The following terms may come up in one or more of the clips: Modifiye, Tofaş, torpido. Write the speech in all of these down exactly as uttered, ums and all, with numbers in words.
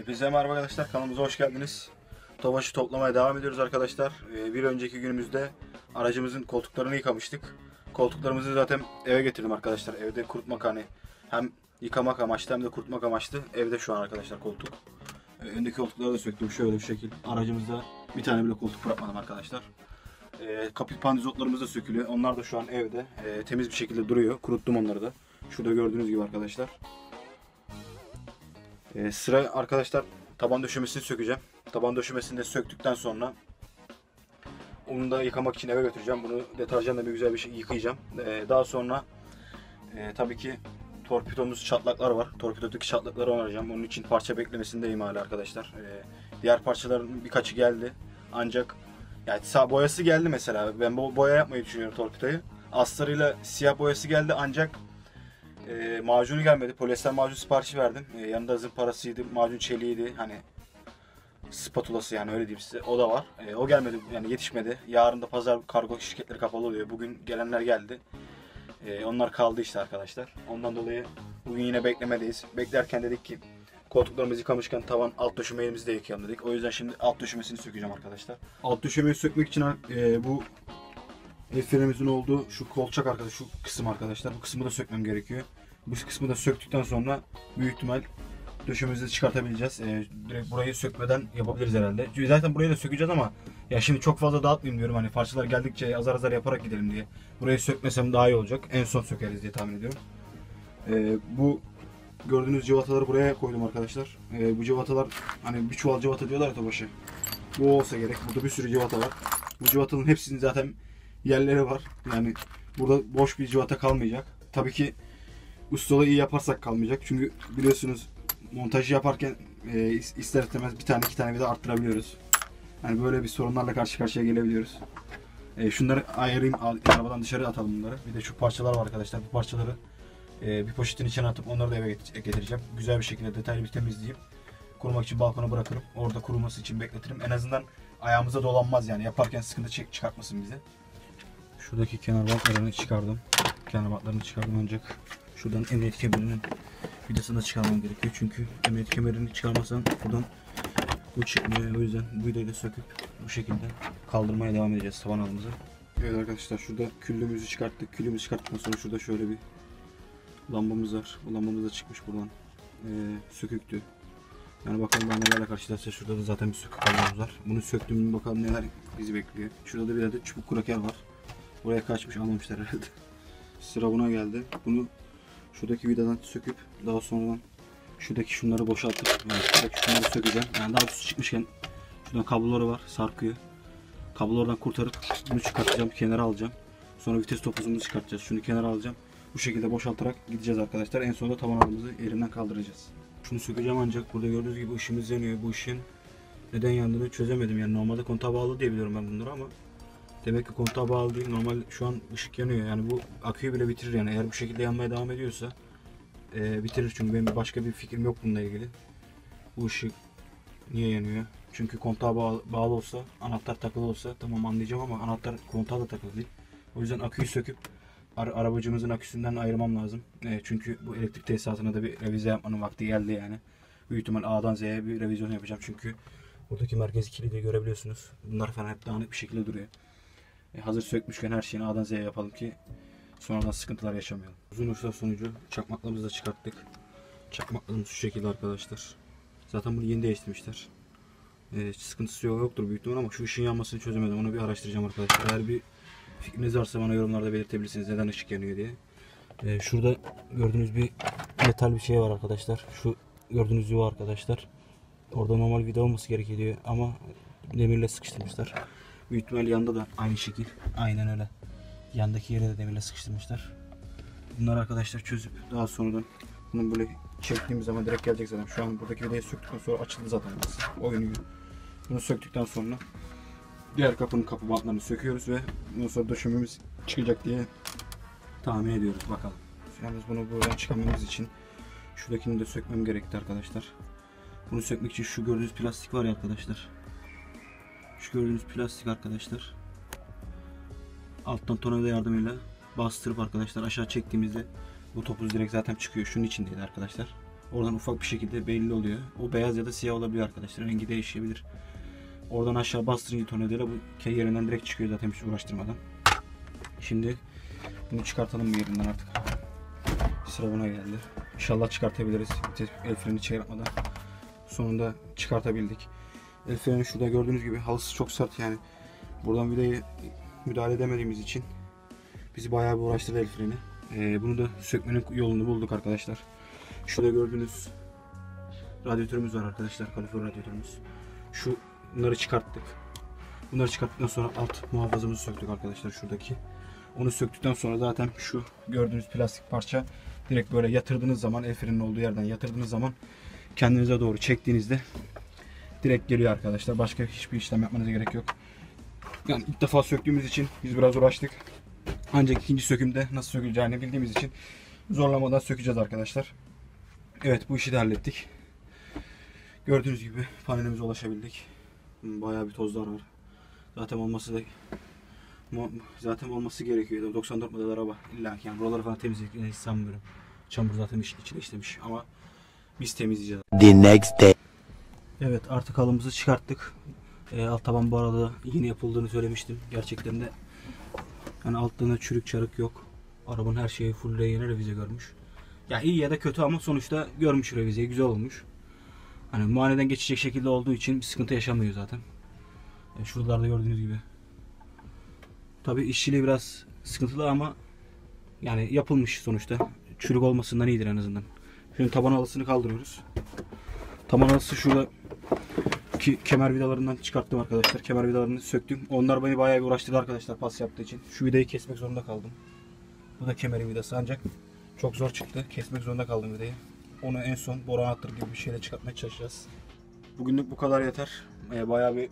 Hepinize merhaba arkadaşlar, kanalımıza hoş geldiniz. Tofaş'ı toplamaya devam ediyoruz arkadaşlar. Bir önceki günümüzde aracımızın koltuklarını yıkamıştık. Koltuklarımızı zaten eve getirdim arkadaşlar. Evde kurutmak, hani hem yıkamak amaçlı hem de kurutmak amaçlı. Evde şu an arkadaşlar koltuk. Öndeki koltukları da söktüm şöyle bir şekil. Aracımızda bir tane bile koltuk bırakmadım arkadaşlar. Kapı pandizotlarımız da sökülüyor. Onlar da şu an evde temiz bir şekilde duruyor. Kuruttum onları da. Şurada gördüğünüz gibi arkadaşlar. Ee, sıra arkadaşlar taban döşemesini sökeceğim. Taban döşemesini de söktükten sonra onu da yıkamak için eve götüreceğim. Bunu deterjanla bir güzel bir şey yıkayacağım. Ee, daha sonra e, tabii ki torpidomuz çatlaklar var. Torpidodaki çatlakları onaracağım. Onun için parça beklemesindeyim hala arkadaşlar. Ee, diğer parçaların birkaçı geldi. Ancak yani sağ boyası geldi mesela. Ben bu boya yapmayı düşünüyorum torpidoyu. Astarıyla siyah boyası geldi ancak E, macunu gelmedi. Polyester macun siparişi verdim. E, yanında zımparasıydı, macun çeliğiydi. Hani spatulası, yani öyle diyeyim size. O da var. E, o gelmedi, yani yetişmedi. Yarın da pazar kargo şirketleri kapalı oluyor. Bugün gelenler geldi. E, onlar kaldı işte arkadaşlar. Ondan dolayı bugün yine beklemedeyiz. Beklerken dedik ki koltuklarımızı yıkamışken tavan alt döşemeyi de yıkayalım dedik. O yüzden şimdi alt döşemesini sökeceğim arkadaşlar. Alt döşemeyi sökmek için e, bu el frenimizin olduğu şu kolçak arkadaşlar, şu kısım arkadaşlar, bu kısmı da sökmem gerekiyor. Bu kısmı da söktükten sonra büyük ihtimal döşemizi çıkartabileceğiz. Ee, direkt burayı sökmeden yapabiliriz herhalde. Çünkü zaten burayı da sökeceğiz ama ya şimdi çok fazla dağıtmayayım diyorum, hani parçalar geldikçe azar azar yaparak gidelim diye. Burayı sökmesem daha iyi olacak. En son sökeriz diye tahmin ediyorum. Ee, bu gördüğünüz cıvataları buraya koydum arkadaşlar. Ee, bu cıvatalar, hani bir çuval cıvata diyorlar ya Tofaş'a. Bu olsa gerek. Burada bir sürü cıvata var. Bu cıvatanın hepsini zaten yerleri var. Yani burada boş bir cıvata kalmayacak. Tabii ki ustalığı iyi yaparsak kalmayacak. Çünkü biliyorsunuz montajı yaparken e, ister istemez bir tane iki tane bir de arttırabiliyoruz. Yani böyle bir sorunlarla karşı karşıya gelebiliyoruz. E, şunları ayırayım, arabadan dışarı atalım bunları. Bir de şu parçalar var arkadaşlar. Bu parçaları e, bir poşetin içine atıp onları da eve getireceğim. Güzel bir şekilde detaylı bir temizleyip kurumak için balkona bırakırım. Orada kuruması için bekletirim. En azından ayağımıza dolanmaz yani. Yaparken sıkıntı çek çıkartmasın bize. Şuradaki kenar bantlarını çıkardım. Kenar bantlarını çıkardım ancak şuradan emniyet kemerinin vidasını da çıkarmam gerekiyor. Çünkü emniyet kemerini çıkarmasan buradan bu çıkmıyor. O yüzden bu vidayı da söküp bu şekilde kaldırmaya devam edeceğiz taban halımızı. Evet arkadaşlar, şurada küllümüzü çıkarttık. Küllümüzü çıkarttıktan sonra şurada şöyle bir lambamız var. Bu lambamız da çıkmış buradan. Ee, söküktü. Yani bakalım daha nelerle karşılaşacağız. Şurada da zaten bir sökük lambamız var. Bunu söktüğümde bakalım neler bizi bekliyor. Şurada da bir adet çubuk kraker var. Buraya kaçmış, almamışlar herhalde. Sıra buna geldi. Bunu şuradaki vidadan söküp daha sonradan şuradaki şunları boşaltıp yani şuradaki şunları sökeceğim. Yani daha üstü çıkmışken şuradan kabloları var, sarkıyor. Kablolardan kurtarıp bunu çıkartacağım, kenara alacağım. Sonra vites topuzumuzu çıkartacağız. Şunu kenara alacağım. Bu şekilde boşaltarak gideceğiz arkadaşlar. En sonunda taban halımızı yerinden kaldıracağız. Şunu sökeceğim ancak burada gördüğünüz gibi ışığımız yanıyor. Bu ışığın neden yandığını çözemedim. Yani normalde kontağa bağlı diye biliyorum ben bunları ama demek ki kontağa bağlı değil. Normal şu an ışık yanıyor. Yani bu aküyü bile bitirir yani. Eğer bu şekilde yanmaya devam ediyorsa e, bitirir. Çünkü benim başka bir fikrim yok bununla ilgili. Bu ışık niye yanıyor? Çünkü kontağa bağlı, bağlı olsa, anahtar takılı olsa tamam anlayacağım ama anahtar kontağa da takılı değil. O yüzden aküyü söküp ara, arabacımızın aküsünden ayırmam lazım. E, çünkü bu elektrik tesisatına da bir revize yapmanın vakti geldi yani. Büyük ihtimal A'dan Z'ye bir revizyon yapacağım. Çünkü buradaki merkezi kilidi görebiliyorsunuz. Bunlar falan hep dağınık bir şekilde duruyor. E hazır sökmüşken her şeyini A'dan Z'ye yapalım ki sonradan sıkıntılar yaşamayalım. Uzun uçlar sonucu çakmaklarımızı da çıkarttık. Çakmaklarımız şu şekilde arkadaşlar. Zaten bunu yeni değiştirmişler. E, sıkıntısı yoktur büyük ihtimal ama şu ışığın yanmasını çözemedim. Onu bir araştıracağım arkadaşlar. Eğer bir fikriniz varsa bana yorumlarda belirtebilirsiniz neden ışık yanıyor diye. E, şurada gördüğünüz bir metal bir şey var arkadaşlar. Şu gördüğünüz yuva arkadaşlar. Orada normal vida olması gerekiyor diyor ama demirle sıkıştırmışlar. Büyük ihtimal yanda da aynı şekil. Aynen öyle. Yandaki yere de demirle sıkıştırmışlar. Bunları arkadaşlar çözüp daha sonradan bunu böyle çektiğimiz zaman direkt gelecek zaten. Şu an buradaki vidayı söktükten sonra açıldı zaten. Oyun gibi. Bunu söktükten sonra diğer kapının kapı bantlarını söküyoruz ve bundan sonra döşememiz çıkacak diye tahmin ediyoruz. Bakalım. Yalnız bunu buradan çıkarmamız için şuradakini de sökmem gerekti arkadaşlar. Bunu sökmek için şu gördüğünüz plastik var ya arkadaşlar. Şu gördüğünüz plastik arkadaşlar, alttan tornavida yardımıyla bastırıp arkadaşlar aşağı çektiğimizde bu topuz direkt zaten çıkıyor. Şunun içindeydi arkadaşlar. Oradan ufak bir şekilde belli oluyor. O beyaz ya da siyah olabiliyor arkadaşlar. Rengi değişebilir. Oradan aşağı bastırınca tornavidayla bu key yerinden direkt çıkıyor zaten hiç uğraştırmadan. Şimdi bunu çıkartalım bir yerinden artık. Sıra buna geldi. İnşallah çıkartabiliriz. El freni çıkartmadan. Sonunda çıkartabildik. El freni şurada gördüğünüz gibi halısı çok sert yani. Buradan vidayı müdahale edemediğimiz için bizi bayağı bir uğraştırdı el freni. Ee, bunu da sökmenin yolunu bulduk arkadaşlar. Şurada gördüğünüz radyatörümüz var arkadaşlar. Kalifer radyatörümüz. Şu bunları çıkarttık. Bunları çıkarttıktan sonra alt muhafazamızı söktük arkadaşlar şuradaki. Onu söktükten sonra zaten şu gördüğünüz plastik parça direkt böyle yatırdığınız zaman, el freninin olduğu yerden yatırdığınız zaman kendinize doğru çektiğinizde direkt geliyor arkadaşlar. Başka hiçbir işlem yapmanıza gerek yok. Yani ilk defa söktüğümüz için biz biraz uğraştık. Ancak ikinci sökümde nasıl söküleceğini bildiğimiz için zorlamadan sökeceğiz arkadaşlar. Evet, bu işi de hallettik. Gördüğünüz gibi panelimize ulaşabildik. Bayağı bir tozlar var. Zaten olması da zaten olması gerekiyor. doksan dört model araba illa ki yani buraları falan temizleyeceğini hiç sanmıyorum. Çamur zaten içine işlemiş ama biz temizleyeceğiz. The next day. Evet, artık halımızı çıkarttık. E, alt taban bu arada yeni yapıldığını söylemiştim. Gerçekten de yani altlarında çürük çarık yok. Arabanın her şeyi full yeni revize görmüş. Ya iyi ya da kötü ama sonuçta görmüş revizeyi, güzel olmuş. Hani muayeneden geçecek şekilde olduğu için bir sıkıntı yaşamıyor zaten. Yani şuralarda gördüğünüz gibi. Tabii işçiliği biraz sıkıntılı ama yani yapılmış sonuçta. Çürük olmasından iyidir en azından. Şimdi taban halısını kaldırıyoruz. Taban halısı şurada ki kemer vidalarından çıkarttım arkadaşlar. Kemer vidalarını söktüm. Onlar beni bayağı bir uğraştırdı arkadaşlar pas yaptığı için. Şu vidayı kesmek zorunda kaldım. Bu da kemerin vidası ancak çok zor çıktı. Kesmek zorunda kaldım vidayı. Onu en son boru anahtarı gibi bir şeyle çıkartmaya çalışacağız. Bugünlük bu kadar yeter. Ee, bayağı bir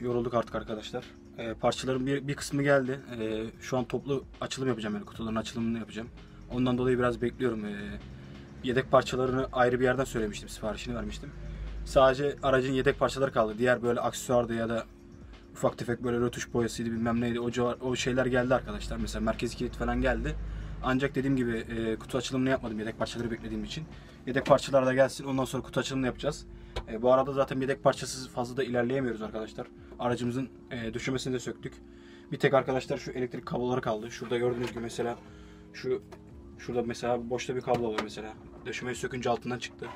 yorulduk artık arkadaşlar. Ee, parçaların bir, bir kısmı geldi. Ee, şu an toplu açılım yapacağım. Yani kutuların açılımını yapacağım. Ondan dolayı biraz bekliyorum. Ee, yedek parçalarını ayrı bir yerden söylemiştim. Siparişini vermiştim. Sadece aracın yedek parçaları kaldı. Diğer böyle aksesuardı ya da ufak tefek böyle rötuş boyasıydı bilmem neydi. O, o şeyler geldi arkadaşlar. Mesela merkezi kilit falan geldi. Ancak dediğim gibi e, kutu açılımını yapmadım yedek parçaları beklediğim için. Yedek parçalar da gelsin, ondan sonra kutu açılımını yapacağız. E, bu arada zaten yedek parçasız fazla da ilerleyemiyoruz arkadaşlar. Aracımızın e, döşemesini de söktük. Bir tek arkadaşlar şu elektrik kabloları kaldı. Şurada gördüğünüz gibi mesela şu şurada mesela boşta bir kablo var mesela. Döşemeyi sökünce altından çıktı.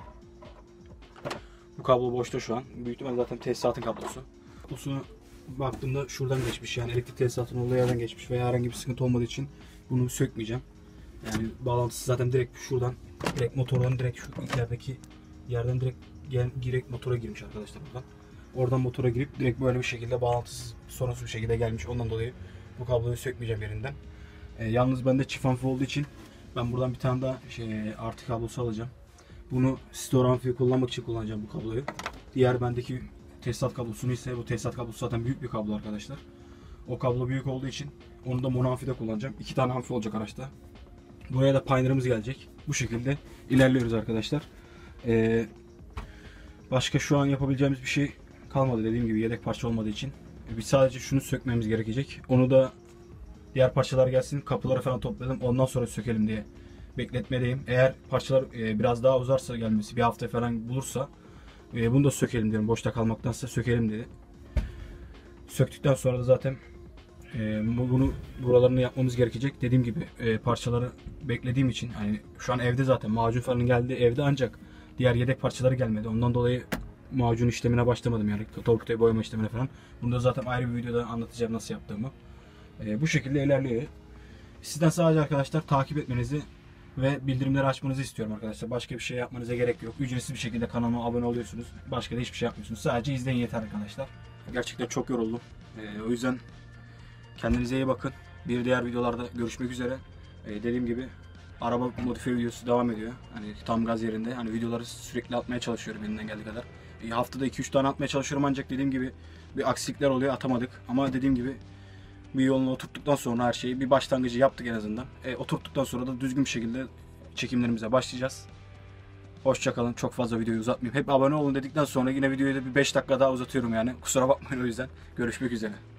Bu kablo boşta şu an. Büyük ihtimalle zaten tesisatın kablosu. Kablosu baktığımda şuradan geçmiş yani elektrik tesisatının olduğu yerden geçmiş veya herhangi bir sıkıntı olmadığı için bunu sökmeyeceğim. Yani bağlantısı zaten direkt şuradan, direkt motordan, direkt şu ilerideki yerden direkt direkt motora girmiş arkadaşlar buradan. Oradan motora girip direkt böyle bir şekilde bağlantısız, sorunsuz bir şekilde gelmiş. Ondan dolayı bu kabloyu sökmeyeceğim yerinden. E, yalnız bende çift amfi olduğu için ben buradan bir tane daha şey, artı kablosu alacağım. Bunu store amfiyi kullanmak için kullanacağım bu kabloyu. Diğer bendeki tesisat kablosunu ise bu tesisat kablosu zaten büyük bir kablo arkadaşlar. O kablo büyük olduğu için onu da mono amfide kullanacağım. İki tane amfi olacak araçta. Buraya da Pioneer'ımız gelecek. Bu şekilde ilerliyoruz arkadaşlar. Ee, başka şu an yapabileceğimiz bir şey kalmadı dediğim gibi yedek parça olmadığı için. Biz sadece şunu sökmemiz gerekecek. Onu da diğer parçalar gelsin, kapıları falan toplayalım, ondan sonra sökelim diye bekletmedeyim. Eğer parçalar e, biraz daha uzarsa gelmesi, bir hafta falan bulursa e, bunu da sökelim diyorum. Boşta kalmaktansa sökelim dedi. Söktükten sonra da zaten e, bunu buralarını yapmamız gerekecek. Dediğim gibi e, parçaları beklediğim için hani şu an evde zaten macun falan geldi evde ancak diğer yedek parçaları gelmedi. Ondan dolayı macun işlemine başlamadım yani torpidoyu boyama işlemine falan. Bunu da zaten ayrı bir videoda anlatacağım nasıl yaptığımı. E, bu şekilde ilerliyor. Sizden sadece arkadaşlar takip etmenizi ve bildirimleri açmanızı istiyorum arkadaşlar. Başka bir şey yapmanıza gerek yok. Ücretsiz bir şekilde kanalıma abone oluyorsunuz. Başka da hiçbir şey yapmıyorsunuz. Sadece izleyin yeter arkadaşlar. Gerçekten çok yoruldum. Ee, o yüzden kendinize iyi bakın. Bir diğer videolarda görüşmek üzere. Ee, dediğim gibi araba modifiye videosu devam ediyor. Hani tam gaz yerinde. Hani videoları sürekli atmaya çalışıyorum elinden geldiği kadar. Ee, haftada iki üç tane atmaya çalışıyorum ancak dediğim gibi bir aksilikler oluyor, atamadık. Ama dediğim gibi bir yoluna oturttuktan sonra her şeyi bir başlangıcı yaptık en azından. E, oturttuktan sonra da düzgün bir şekilde çekimlerimize başlayacağız. Hoşçakalın. Çok fazla videoyu uzatmayayım. Hep abone olun dedikten sonra yine videoyu da bir beş dakika daha uzatıyorum yani. Kusura bakmayın o yüzden. Görüşmek üzere.